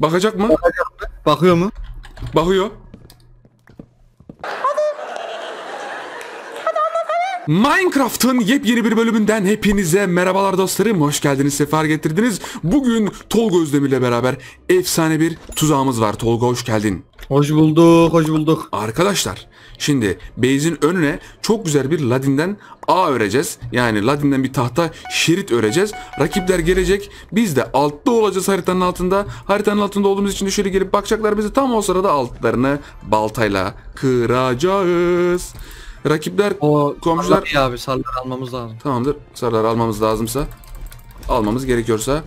Bakacak mı? Bakıyor mu? Bakıyor. Minecraft'ın yepyeni bir bölümünden hepinize merhabalar dostlarım. Hoş geldiniz, sefer getirdiniz. Bugün Tolga Özdemir'le beraber efsane bir tuzağımız var. Tolga hoş geldin. Hoş bulduk, hoş bulduk. Arkadaşlar, şimdi base'in önüne çok güzel bir Ladin'den ağ öreceğiz. Yani Ladin'den bir tahta şerit öreceğiz. Rakipler gelecek. Biz de altta olacağız haritanın altında. Haritanın altında olduğumuz için de şöyle gelip bakacaklar bize. Tam o sırada altlarını baltayla kıracağız. Rakipler, komşular... Abi sarılar almamız lazım. Tamamdır. Sarılar almamız lazımsa, almamız gerekiyorsa,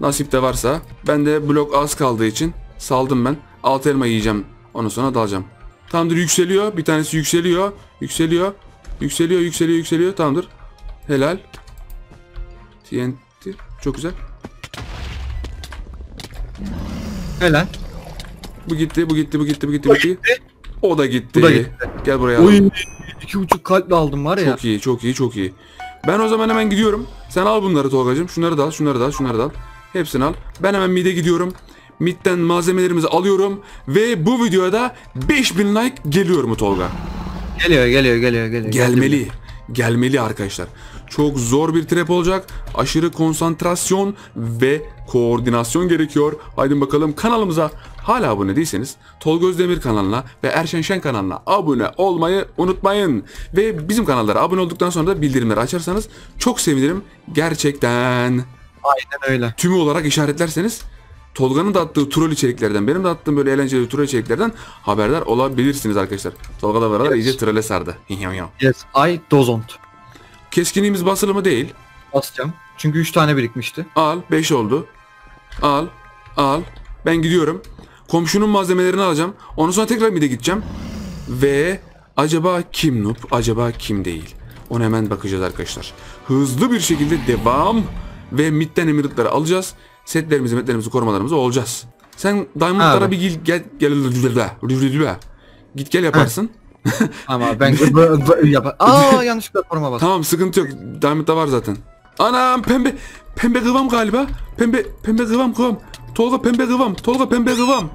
nasip de varsa. Ben de blok az kaldığı için saldım ben. Alt elma yiyeceğim. Ondan sonra dalacağım. Tamamdır, yükseliyor. Bir tanesi yükseliyor. Yükseliyor. Yükseliyor, yükseliyor, yükseliyor. Tamamdır. Helal. TNT. Çok güzel. Helal. Bu gitti, bu gitti, bu gitti, bu gitti, bu gitti. O da gitti. Bu da gitti. Gel buraya. Oy, 2,5 kalple aldım var ya. Çok iyi, çok iyi, çok iyi. Ben o zaman hemen gidiyorum. Sen al bunları Tolgacığım. Şunları da al, şunları da al, şunları da al. Hepsini al. Ben hemen mid'e gidiyorum. Mid'den malzemelerimizi alıyorum. Ve bu videoda 5000 like geliyor mu Tolga? Geliyor, geliyor, geliyor, geliyor. Gelmeli. Gelmeli arkadaşlar. Çok zor bir trap olacak. Aşırı konsantrasyon ve koordinasyon gerekiyor. Haydi bakalım, kanalımıza hala abone değilseniz Tolga Özdemir kanalına ve Erşen Şen kanalına abone olmayı unutmayın. Ve bizim kanallara abone olduktan sonra da bildirimleri açarsanız çok sevinirim gerçekten. Aynen öyle. Tümü olarak işaretlerseniz Tolga'nın da attığı troll içeriklerden, benim de attığım böyle eğlenceli troll içeriklerden haberdar olabilirsiniz arkadaşlar. Tolga da var, evet. İyice trolle sardı. Yes, I don't. Keskinliğimiz basılı mı? Değil. Basacağım. Çünkü 3 tane birikmişti. Al, 5 oldu. Al, al. Ben gidiyorum. Komşunun malzemelerini alacağım. Ondan sonra tekrar bir de gideceğim. Ve acaba kim noob, acaba kim değil? Ona hemen bakacağız arkadaşlar. Hızlı bir şekilde devam. Ve midden emirlikleri alacağız. Setlerimizi, metlerimizi, korumalarımızı olacağız. Sen diamondlara bir gel git gel yaparsın. Ama ben yapar. Aa, yanlışlıkla koruma bastım. Tamam, sıkıntı yok. Diamond da var zaten. Anam, pembe pembe kıvam galiba. Pembe kıvam. Tolga pembe kıvam.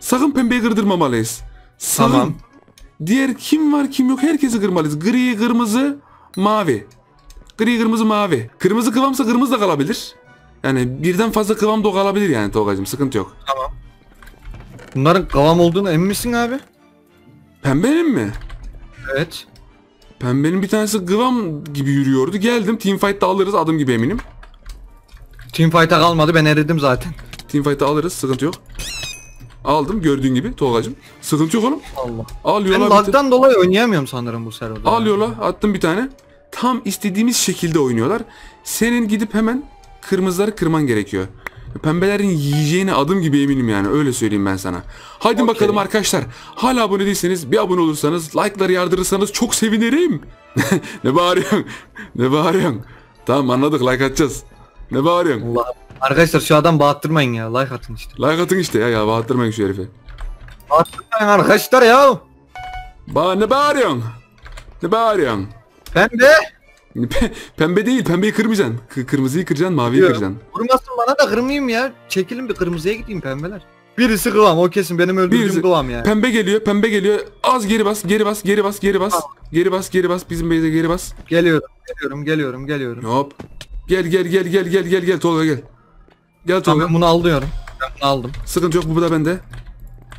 Sakın pembeyi kırdırmamalıyız. Sakın. Tamam. Diğer kim var kim yok herkesi kırmalıyız. Gri, kırmızı, mavi. Gri, kırmızı, mavi. Kırmızı kıvamsa kırmızı da kalabilir. Yani birden fazla kıvam da kalabilir yani Tolgacığım, sıkıntı yok. Tamam. Bunların kıvam olduğuna emin misin abi? Pembenin mi? Evet. Pembenin bir tanesi kıvam gibi yürüyordu. Geldim, Teamfight'ta alırız, adım gibi eminim. Teamfight'a kalmadı, ben eridim zaten. Teamfight'ta alırız, sıkıntı yok. Aldım gördüğün gibi Tolgacığım. Sıkıntı yok oğlum. Allah. Al yola. Ben lag'dan dolayı oynayamıyorum sanırım bu serverda. Al yola, attım bir tane. Tam istediğimiz şekilde oynuyorlar. Senin gidip hemen kırmızıları kırman gerekiyor. Pembelerin yiyeceğine adım gibi eminim yani, öyle söyleyeyim ben sana. Haydi okay. Bakalım arkadaşlar. Hala abone değilseniz bir abone olursanız, like'ları yardırırsanız çok sevinirim. Ne bağırıyorsun? Ne bağırıyorsun? Tamam, anladık, like atacağız. Ne bağırıyorsun? Allah. Arkadaşlar şu adam bağırtırmayın ya, like atın işte. Like atın işte ya, bağırtırmayın şu herife. Bağırtırmayın arkadaşlar ya. Ne bağırıyorsun? Ne bağırıyorsun? Pembe. Pembe değil, pembeyi kırmayacaksın. Kırmızıyı kıracaksın, maviyi kıracaksın. Vurmasın bana da kırmayayım ya. Çekilin bir kırmızıya gideyim pembeler. Birisi kıvam, o kesin benim öldürdüğüm kıvam yani. Pembe geliyor, pembe geliyor. Az geri bas, geri bas, geri bas, geri bas. Tamam. Geri bas, geri bas, bizim beyze geri bas. Geliyorum, geliyorum, geliyorum, geliyorum. Hop. Gel gel gel gel gel gel gel Tolga gel. Gel Tolga. Ben bunu alıyorum. Ben aldım. Sıkıntı yok, bu da bende.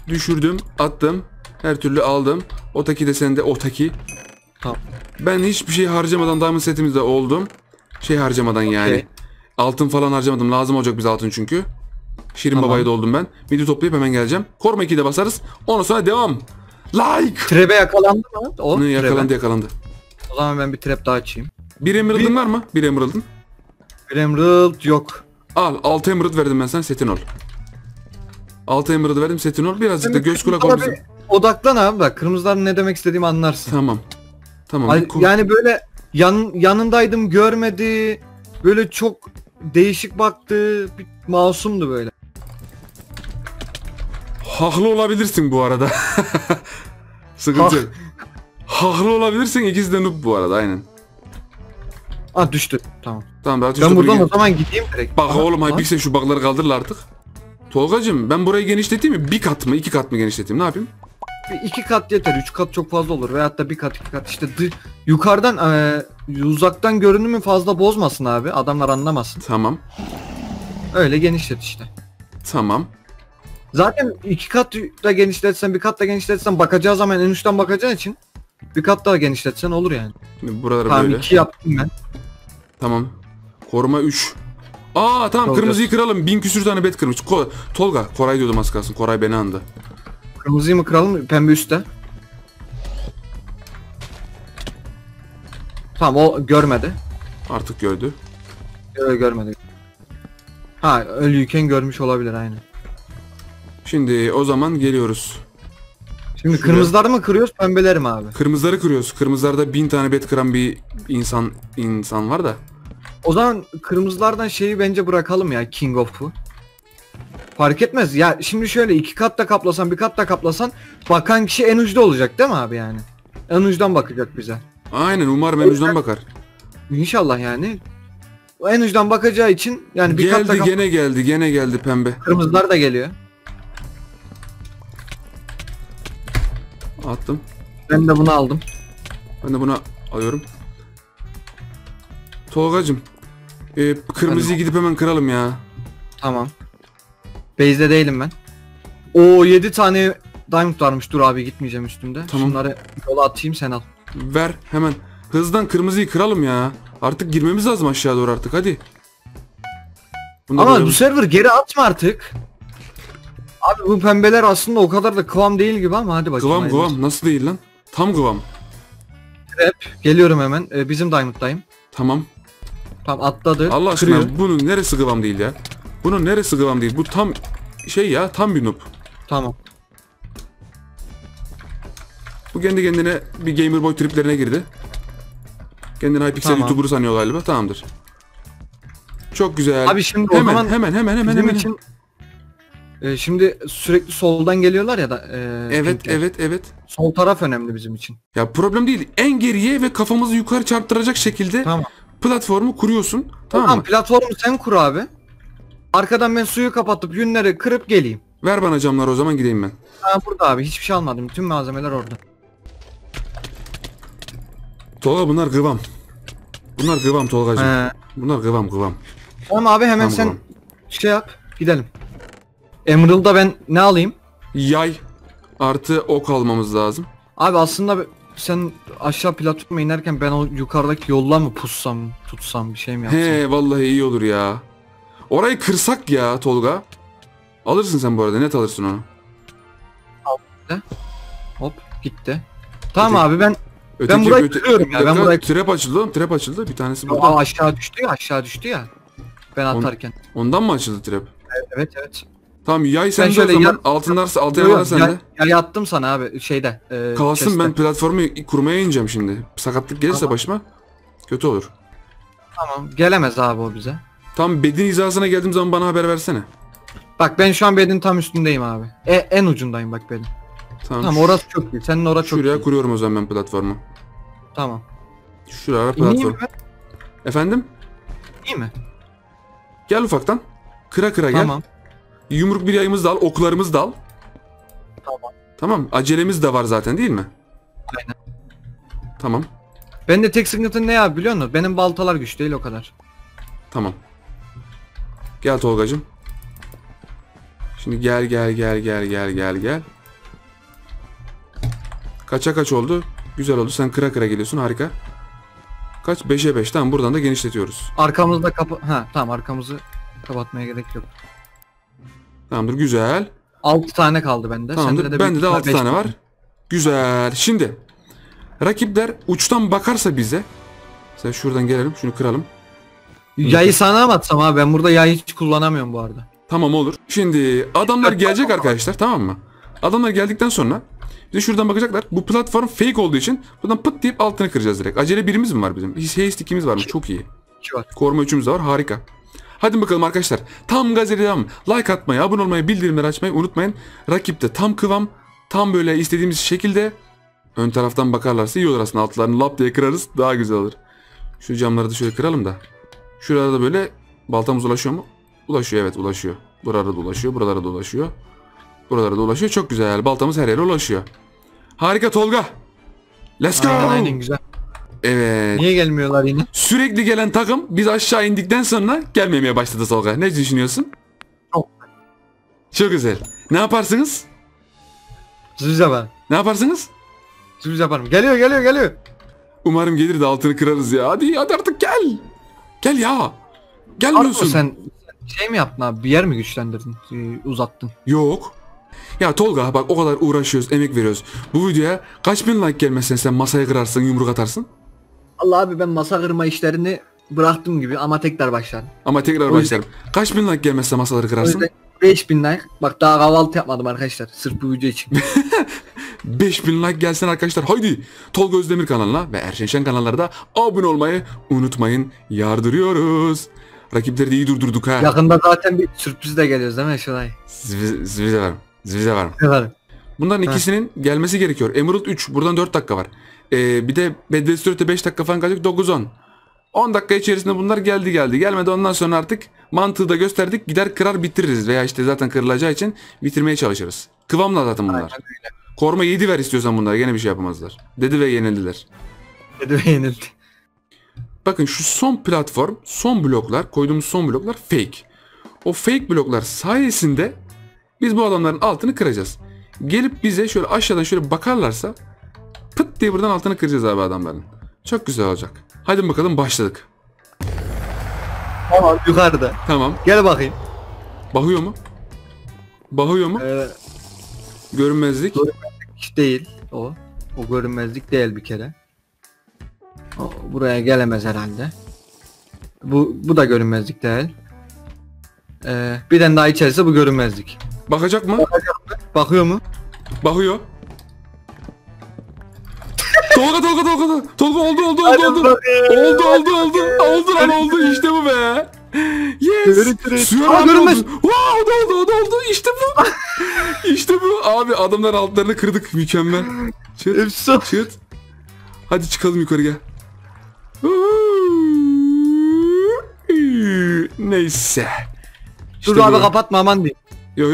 Düşürdüm, attım. Her türlü aldım. Otaki de sende, otaki. Tamam. Ben hiçbir şey harcamadan diamond setimizde oldum. Şey harcamadan okay. Yani. Altın falan harcamadım. Lazım olacak bize altın çünkü. Şirin tamam. Babaya doldum ben. Video toplayıp hemen geleceğim. Koruma 2'yi de basarız. Ondan sonra devam. Like. Trebe yakalandı mı? O. Yakalandı. O zaman ben bir trap daha açayım. Bir emerald'ın var mı? Bir emerald'ın. Bir emerald yok. Al. 6 emerald verdim ben sana. Setin ol. 6 emerald verdim. Setin ol. Birazcık da göz kulak ol. Odaklan abi bak. Kırmızıların ne demek istediğimi anlarsın. Tamam. Tamam. Ay, yani böyle yanındaydım, görmedi, böyle çok değişik baktı, bir masumdu böyle. Haklı olabilirsin bu arada. Sıkıntı yok. Haklı olabilirsin, ikisi de noob bu arada, aynen. Ah, düştü, tamam. Tamam, ben buradan o zaman gideyim direkt. Bak oğlum, Hypixel şu bug'ları kaldırla artık. Tolgacığım ben burayı genişleteyim mi? Bir kat mı? İki kat mı genişleteyim? Ne yapayım? İki kat yeter. Üç kat çok fazla olur. Veyahut da bir kat, iki kat. İşte yukarıdan uzaktan görünümü fazla bozmasın abi. Adamlar anlamasın. Tamam. Öyle genişlet işte. Tamam. Zaten iki kat da genişletsen, bir kat da genişletsen bakacağı zaman en üstten bakacağın için bir kat daha genişletsen olur yani. Buraları tamam, böyle. Tamam, iki yaptım ben. Tamam. Koruma 3. Aa tamam, Tolga. Kırmızıyı kıralım. 1000 küsür tane bed kırmış. Tolga, Koray diyordum az kalsın. Koray beni andı. Kırmızıyı mı kıralım? Pembe üstte. Tamam, o görmedi. Artık gördü. Öyle görmedi. Ha, ölüyken görmüş olabilir aynı. Şimdi o zaman geliyoruz. Şimdi şuraya... Kırmızıları mı kırıyoruz, pembeleri mi abi? Kırmızıları kırıyoruz. Kırmızılarda 1000 tane bed kıran bir insan var da. O zaman kırmızılardan şeyi bence bırakalım ya, King of'u. Fark etmez ya, şimdi şöyle iki katta kaplasan, bir katta kaplasan bakan kişi en ucuda olacak değil mi abi yani? En ucudan bakacak bize. Aynen, umarım en ucudan bakar. İnşallah yani. En ucudan bakacağı için yani bir katta kaplasan. Gene geldi pembe. Kırmızılar da geliyor. Attım. Ben de bunu aldım. Ben de bunu alıyorum. Tolgacığım, kırmızıyı gidip hemen kıralım ya. Tamam. Base'de değilim ben. Oo, 7 tane diamond varmış. Dur abi, gitmeyeceğim üstümde. Tamam. Şunları yola atayım, sen al. Ver hemen. Hızdan kırmızıyı kıralım ya. Artık girmemiz lazım aşağı doğru artık, hadi. Bundan ama bu server geri atma artık. Abi bu pembeler aslında o kadar da kıvam değil gibi ama hadi bakayım. Kıvam nasıl değil lan? Tam kıvam. Trap, geliyorum hemen. Bizim diamond'dayım. Tamam. Tam atladı. Allah aşkına kırıyor. Bunun neresi kıvam değil ya? Bunun neresi kıvam değil? Bu tam şey ya, tam bir noob. Tamam. Bu kendi kendine bir gamer boy triplerine girdi. Kendini Hypixel YouTuber'ı sanıyor galiba. Tamamdır. Çok güzel. Abi şimdi hemen, o zaman hemen için şimdi sürekli soldan geliyorlar ya da evet. Sol taraf önemli bizim için. Ya problem değil. En geriye ve kafamızı yukarı çarptıracak şekilde tamam. Platformu kuruyorsun. Tamam mı? Platformu sen kur abi. Arkadan ben suyu kapatıp yünleri kırıp geleyim. Ver bana camları o zaman, gideyim ben. Ha, burada abi hiçbir şey almadım. Tüm malzemeler orada. Tolga, bunlar kıvam. Bunlar kıvam Tolgacığım. Bunlar kıvam. Tamam abi, hemen sen kıvam. Şey yap, gidelim. Emerald'da ben ne alayım? Yay artı ok almamız lazım. Abi aslında sen aşağı platforma inerken ben o yukarıdaki yolla mı pussam, tutsam, bir şey mi yapsam? He, vallahi iyi olur ya. Orayı kırsak ya Tolga. Alırsın sen bu arada, net alırsın onu. Hop gitti. Tamam öteki, abi ben burayı kırıyorum ya. Ben burayı... Trap açıldı oğlum, trap açıldı. Bir tanesi burada. Aa, aşağı düştü ya. Ben atarken. Ondan mı açıldı trap? Evet. Tamam, yay sende şöyle, o zaman altınlar sende. Yay attım sana abi şeyde. Kalsın chest'te. Ben platformu kurmaya ineceğim şimdi. Sakatlık gelirse tamam. Başıma kötü olur. Tamam, gelemez abi o bize. Tam bedin hizasına geldiğim zaman bana haber versene. Bak ben şu an bedin tam üstündeyim abi. En ucundayım bak bedin. Tamam orası çok iyi. Senin orası çok iyi. Şuraya kuruyorum o zaman ben platformu. Tamam. Şuraya platform. Efendim? İyi mi? Gel ufaktan. Kıra gel. Tamam. Yumruk bir yayımız da al, oklarımız da al. Tamam. Acelemiz de var zaten değil mi? Aynen. Tamam. Ben de tek sıkıntı ne abi biliyor musun? Benim baltalar güç değil o kadar. Tamam. Gel Tolgacığım. Şimdi gel. Kaça kaç oldu? Güzel oldu. Sen kıra geliyorsun. Harika. Kaç? 5'e 5. Tamam, buradan da genişletiyoruz. Arkamızda arkamızı kapatmaya gerek yok. Tamamdır, güzel. 6 tane kaldı bende. Tamamdır. Sende de bende de 6 tane var. Güzel. Şimdi rakipler uçtan bakarsa bize. Mesela şuradan gelelim. Şunu kıralım. Yayı sana mı atsam abi? Ben burada yayı hiç kullanamıyorum bu arada. Tamam, olur. Şimdi adamlar gelecek arkadaşlar, tamam mı? Adamlar geldikten sonra bize şuradan bakacaklar. Bu platform fake olduğu için buradan pıt deyip altını kıracağız direkt. Acele birimiz mi var bizim? Haste 2'miz var mı? Çok iyi. Koruma 3'ümüz de var. Harika. Hadi bakalım arkadaşlar. Tam gazetelam. Like atmayı, abone olmayı, bildirimleri açmayı unutmayın. Rakipte tam kıvam. Tam böyle istediğimiz şekilde. Ön taraftan bakarlarsa iyi olur aslında. Altlarını lap diye kırarız. Daha güzel olur. Şu camları da şöyle kıralım da. Şurada da böyle baltamız ulaşıyor mu? Ulaşıyor, evet ulaşıyor. Buralara dolaşıyor, buralara dolaşıyor. Buralara dolaşıyor. Çok güzel. Baltamız her yere ulaşıyor. Harika Tolga. Let's go. Aynen güzel. Evet. Niye gelmiyorlar yine? Sürekli gelen takım biz aşağı indikten sonra gelmemeye başladı Tolga. Ne düşünüyorsun? Çok güzel. Ne yaparsınız? Sürpriz yaparım. Ne yaparsınız? Sürpriz yaparım. Geliyor, geliyor, geliyor. Umarım gelir de altını kırarız ya. Hadi, hadi artık gel. Gel ya. Gelmiyorsun. Arko sen şey mi yaptın abi? Bir yer mi güçlendirdin? Uzattın. Yok. Ya Tolga bak o kadar uğraşıyoruz, emek veriyoruz. Bu videoya kaç bin like gelmezsen sen masayı kırarsın, yumruk atarsın. Allah abi ben masa kırma işlerini bıraktım gibi ama tekrar başlarım. Ama tekrar o başlarım. Yüzden... Kaç bin like gelmezse masaları kırarsın? 5000 like. Bak daha kahvaltı yapmadım arkadaşlar. Sırf bu video için. 5000 like gelsin arkadaşlar. Haydi Tolga Özdemir kanalına ve Erşen Şen kanallarda abone olmayı unutmayın. Yardırıyoruz. Rakipleri de iyi durdurduk ha. Yakında zaten bir sürpriz de geliyoruz değil mi Şuray? Sürpriz varım. Sürpriz varım. Bunların ikisinin gelmesi gerekiyor. Emerald 3. Buradan 4 dakika var. Bir de Bed Wars'te 5 dakika falan kalacak. 9-10. 10 dakika içerisinde bunlar geldi. Gelmedi ondan sonra artık mantığı da gösterdik. Gider kırar bitiririz veya işte zaten kırılacağı için bitirmeye çalışırız. Kıvamla zaten bunlar. Koruma 7 ver istiyorsan bunlara gene bir şey yapamazlar. Dedi ve yenildiler. Dedi ve yenildi. Bakın şu son platform, son bloklar, koyduğumuz son bloklar fake. O fake bloklar sayesinde biz bu adamların altını kıracağız. Gelip bize şöyle aşağıdan şöyle bakarlarsa pıt diye buradan altını kıracağız abi adamların. Çok güzel olacak. Hadi bakalım başladık. Tamam yukarıda. Tamam. Gel bakayım. Bakıyor mu? Bakıyor mu? Görünmezlik. Görünmezlik değil o. O görünmezlik değil bir kere. O, buraya gelemez herhalde. Bu da görünmezlik değil. Bir tane daha içerisi bu görünmezlik. Bakacak mı? Bakıyor mu? Bakıyor. Tolga oldu işte bu be. Yes. Oldu işte bu. İşte bu abi adamlar altlarını kırdık mükemmel. Çıt. Hadi çıkalım yukarı gel. Neyse. Dur abi kapatma aman diyeyim.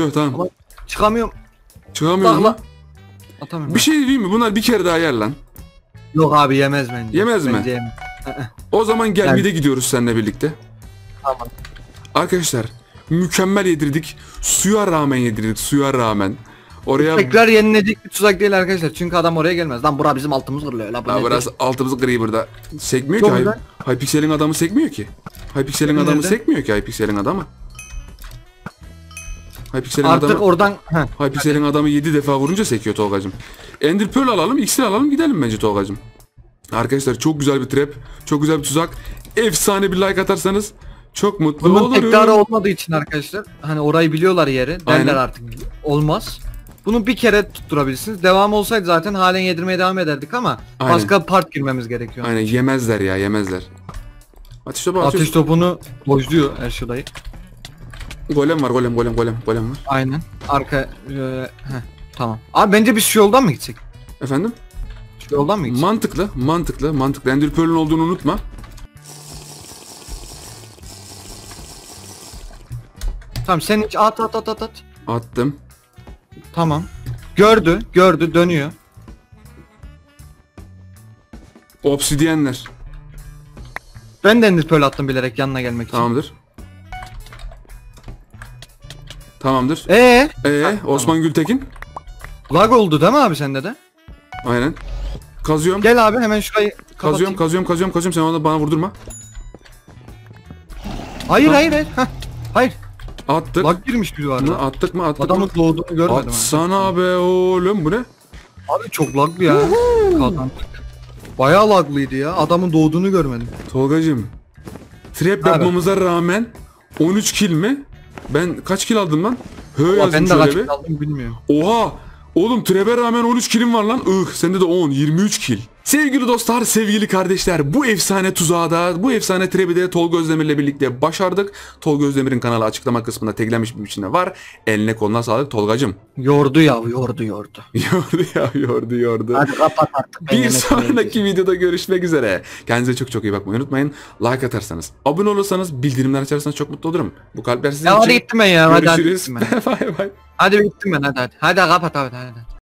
Yok tamam. Çıkamıyorum. Çıkamıyorum mu? Atamıyorum. Bir şey diyeyim mi? Bunlar bir kere daha yer lan. Yok abi yemez bence. Yemez mi? Yemez. O zaman gel bir de gidiyoruz seninle birlikte. Tamam. Arkadaşlar mükemmel yedirdik. Suya rağmen yedirdik. Suya rağmen. Oraya... Tekrar yenilecek bir tuzak değil arkadaşlar. Çünkü adam oraya gelmez. Lan bura bizim altımız kırılıyor. Lan burası altımız kırıyor burada. Sekmiyor çok ki. Hypixel'in adamı sekmiyor ki. Hypixel'in adamı. Hypixel'in adamı 7 defa vurunca sekiyor Tolgacım. Ender Pearl alalım, X'li alalım gidelim bence Tolgacım. Arkadaşlar çok güzel bir trap, çok güzel bir tuzak. Efsane bir like atarsanız çok mutlu olurum. Bunun tekrarı olmadığı için arkadaşlar hani orayı biliyorlar yeri derler artık olmaz. Bunu bir kere tutturabilirsiniz. Devam olsaydı zaten halen yedirmeye devam ederdik ama başka part girmemiz gerekiyor. Aynen yemezler ya yemezler. Ateş topu atıyor. Ateş topunu boşluyor Erşen dayı. Golem var. Aynen. Arka tamam. Abi bence biz şu yoldan mı gitsek? Efendim? Şu yoldan mı gitsek? Mantıklı. Ender Pearl'ün olduğunu unutma. Tamam sen hiç at. Attım. Tamam. Gördü dönüyor. Obsidyenler. Ben de Ender Pearl attım bilerek yanına gelmek için. Tamamdır. Osman Gültekin. Lag oldu değil mi abi sende de? Aynen. Kazıyorum. Gel abi hemen şurayı kapatayım. Kazıyorum. Sen onu bana vurdurma. Hayır. Hayır. Attık. Lag girmiş biri vardı. Attık mı? Adamın load'unu görmedim. Atsana be oğlum bu ne? Abi çok laglı ya. Bayağı laglıydı ya. Adamın doğduğunu görmedim. Tolgacığım. Trap yapmamıza rağmen 13 kill mi? Ben kaç kill aldım lan? Ben de kaç kill aldım bilmiyorum. Oha! Oğlum trebe rağmen 13 killim var lan. Sende de 10, 23 kill. Sevgili dostlar, sevgili kardeşler, bu efsane tuzağa da, bu efsane trebide Tolga Özdemir'le birlikte başardık. Tolga Özdemir'in kanalı açıklama kısmında teklenmiş bir biçimde var. Eline koluna sağlık Tolgacım. Yordu ya. Hadi kapat artık. Bir sonraki videoda görüşmek üzere. Kendinize çok çok iyi bakmayı unutmayın. Like atarsanız, abone olursanız, bildirimler açarsanız çok mutlu olurum. Bu kalpler sizin için. Hadi gittim ben ya. Görüşürüz. Hadi gittim ben. Hadi kapat abi. Hadi.